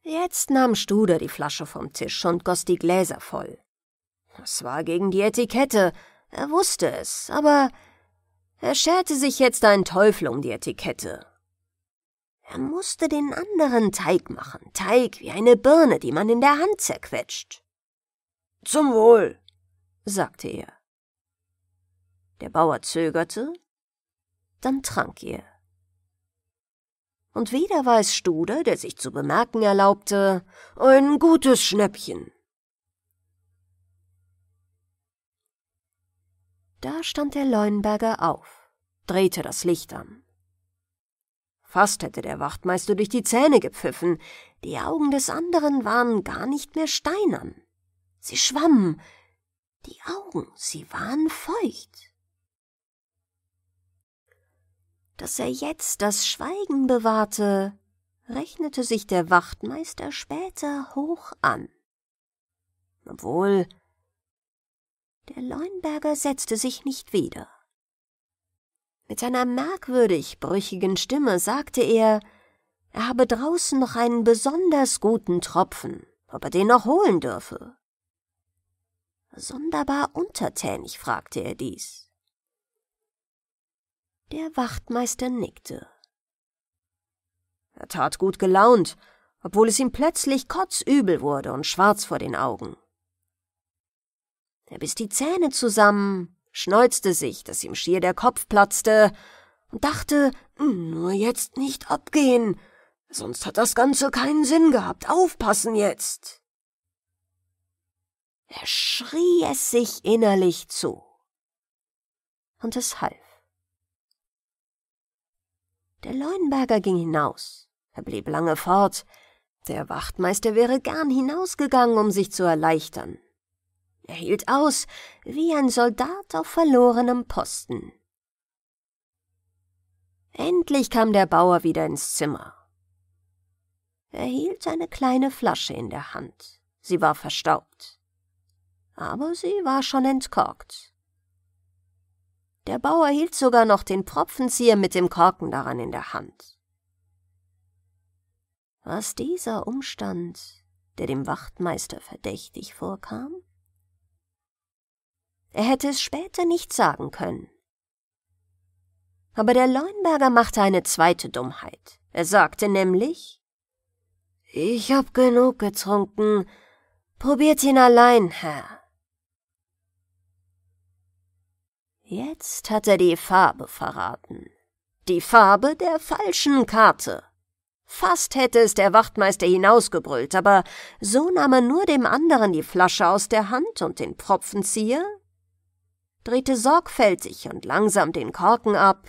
Jetzt nahm Studer die Flasche vom Tisch und goss die Gläser voll. Es war gegen die Etikette, er wusste es, aber er scherte sich jetzt einen Teufel um die Etikette. Er musste den anderen Teig machen, Teig wie eine Birne, die man in der Hand zerquetscht. »Zum Wohl«, sagte er. Der Bauer zögerte, dann trank ihr. Und wieder war es Studer, der sich zu bemerken erlaubte, ein gutes Schnäppchen. Da stand der Leuenberger auf, drehte das Licht an. Fast hätte der Wachtmeister durch die Zähne gepfiffen, die Augen des anderen waren gar nicht mehr steinern. Sie schwammen, die Augen, sie waren feucht. Dass er jetzt das Schweigen bewahrte, rechnete sich der Wachtmeister später hoch an. Obwohl, der Leuenberger setzte sich nicht wieder. Mit einer merkwürdig brüchigen Stimme sagte er, er habe draußen noch einen besonders guten Tropfen, ob er den noch holen dürfe. Sonderbar untertänig fragte er dies. Der Wachtmeister nickte. Er tat gut gelaunt, obwohl es ihm plötzlich kotzübel wurde und schwarz vor den Augen. Er biss die Zähne zusammen, schneuzte sich, dass ihm schier der Kopf platzte, und dachte, nur jetzt nicht abgehen, sonst hat das Ganze keinen Sinn gehabt, aufpassen jetzt. Er schrie es sich innerlich zu. Und es half. Der Leuenberger ging hinaus. Er blieb lange fort. Der Wachtmeister wäre gern hinausgegangen, um sich zu erleichtern. Er hielt aus, wie ein Soldat auf verlorenem Posten. Endlich kam der Bauer wieder ins Zimmer. Er hielt eine kleine Flasche in der Hand. Sie war verstaubt. Aber sie war schon entkorkt. Der Bauer hielt sogar noch den Propfenzieher mit dem Korken daran in der Hand. Was dieser Umstand, der dem Wachtmeister verdächtig vorkam? Er hätte es später nicht sagen können. Aber der Leuenberger machte eine zweite Dummheit. Er sagte nämlich, »Ich hab genug getrunken. Probiert ihn allein, Herr.« Jetzt hat er die Farbe verraten. Die Farbe der falschen Karte. Fast hätte es der Wachtmeister hinausgebrüllt, aber so nahm er nur dem anderen die Flasche aus der Hand und den Propfenzieher, drehte sorgfältig und langsam den Korken ab,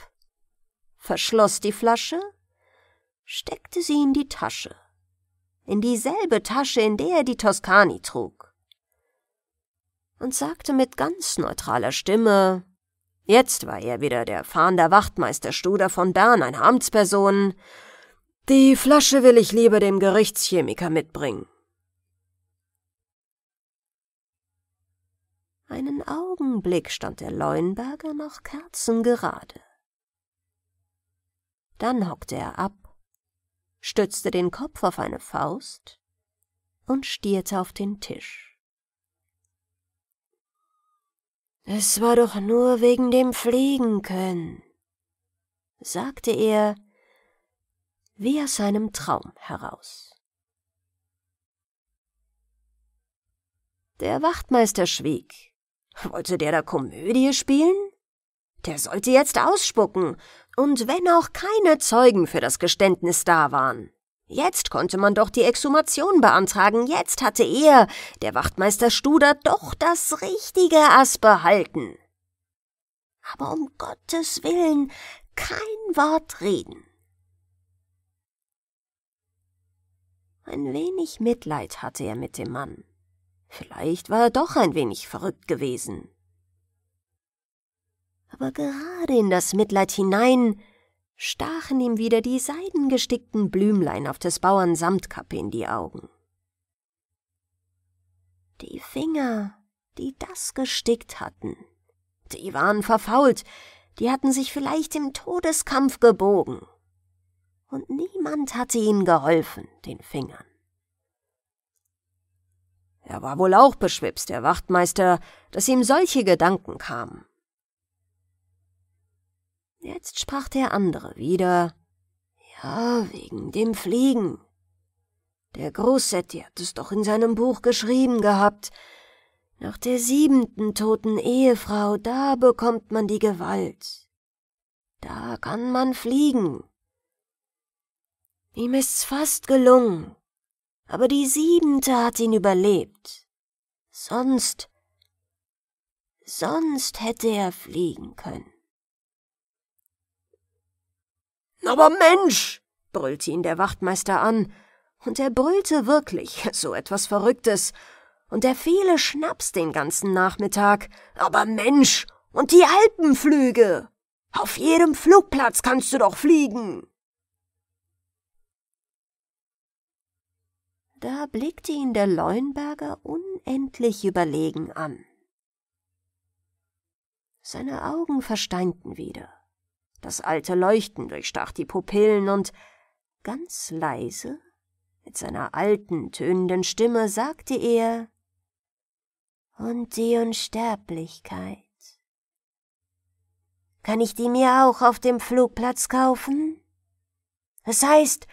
verschloss die Flasche, steckte sie in die Tasche, in dieselbe Tasche, in der er die Toskani trug, und sagte mit ganz neutraler Stimme, jetzt war er wieder der fahrende Wachtmeister Studer von Bern, eine Amtsperson. Die Flasche will ich lieber dem Gerichtschemiker mitbringen. Einen Augenblick stand der Leuenberger noch kerzengerade. Dann hockte er ab, stützte den Kopf auf eine Faust und stierte auf den Tisch. »Es war doch nur wegen dem Fliegen können«, sagte er, wie aus seinem Traum heraus. Der Wachtmeister schwieg. Wollte der da Komödie spielen? Der sollte jetzt ausspucken, und wenn auch keine Zeugen für das Geständnis da waren. Jetzt konnte man doch die Exhumation beantragen, jetzt hatte er, der Wachtmeister Studer, doch das richtige Ass behalten. Aber um Gottes Willen, kein Wort reden. Ein wenig Mitleid hatte er mit dem Mann. Vielleicht war er doch ein wenig verrückt gewesen. Aber gerade in das Mitleid hinein stachen ihm wieder die seidengestickten Blümlein auf des Bauern Samtkappe in die Augen. Die Finger, die das gestickt hatten, die waren verfault, die hatten sich vielleicht im Todeskampf gebogen. Und niemand hatte ihnen geholfen, den Fingern. Er war wohl auch beschwipst, der Wachtmeister, dass ihm solche Gedanken kamen. Jetzt sprach der andere wieder, ja, wegen dem Fliegen. Der Grossetti hat es doch in seinem Buch geschrieben gehabt, nach der siebenten toten Ehefrau, da bekommt man die Gewalt. Da kann man fliegen. Ihm ist's fast gelungen, aber die Siebente hat ihn überlebt. Sonst, sonst hätte er fliegen können. »Aber Mensch«, brüllte ihn der Wachtmeister an, und er brüllte wirklich, so etwas Verrücktes, und der viele Schnaps den ganzen Nachmittag. »Aber Mensch, und die Alpenflüge! Auf jedem Flugplatz kannst du doch fliegen!« Da blickte ihn der Leuenberger unendlich überlegen an. Seine Augen versteinten wieder. Das alte Leuchten durchstach die Pupillen und ganz leise, mit seiner alten, tönenden Stimme, sagte er: »Und die Unsterblichkeit. Kann ich die mir auch auf dem Flugplatz kaufen? Es heißt,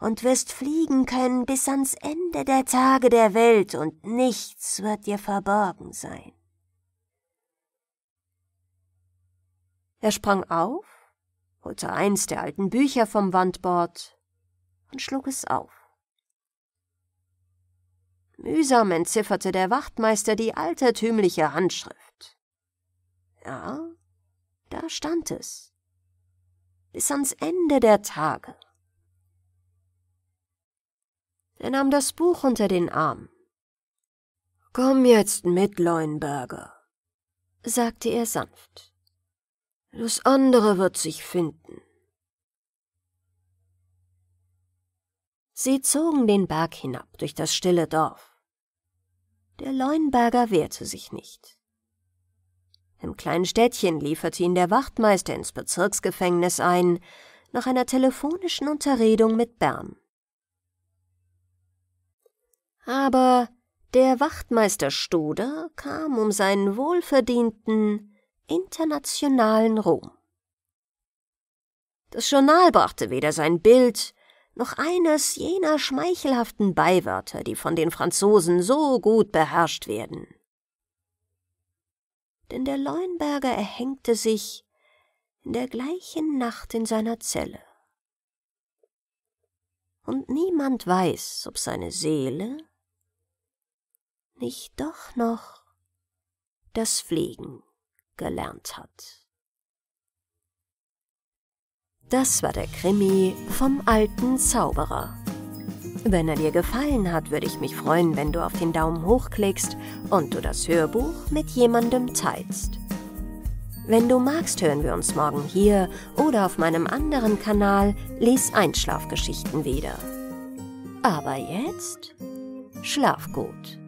und wirst fliegen können bis ans Ende der Tage der Welt, und nichts wird dir verborgen sein.« Er sprang auf, holte eins der alten Bücher vom Wandbord und schlug es auf. Mühsam entzifferte der Wachtmeister die altertümliche Handschrift. Ja, da stand es: bis ans Ende der Tage. Er nahm das Buch unter den Arm. »Komm jetzt mit, Leuenberger«, sagte er sanft. »Das andere wird sich finden.« Sie zogen den Berg hinab durch das stille Dorf. Der Leuenberger wehrte sich nicht. Im kleinen Städtchen lieferte ihn der Wachtmeister ins Bezirksgefängnis ein, nach einer telefonischen Unterredung mit Bern. Aber der Wachtmeister Studer kam um seinen wohlverdienten internationalen Ruhm. Das Journal brachte weder sein Bild noch eines jener schmeichelhaften Beiwörter, die von den Franzosen so gut beherrscht werden. Denn der Leuenberger erhängte sich in der gleichen Nacht in seiner Zelle. Und niemand weiß, ob seine Seele nicht doch noch das Fliegen gelernt hat. Das war der Krimi vom alten Zauberer. Wenn er dir gefallen hat, würde ich mich freuen, wenn du auf den Daumen hoch klickst und du das Hörbuch mit jemandem teilst. Wenn du magst, hören wir uns morgen hier oder auf meinem anderen Kanal Lies Einschlafgeschichten wieder. Aber jetzt schlaf gut.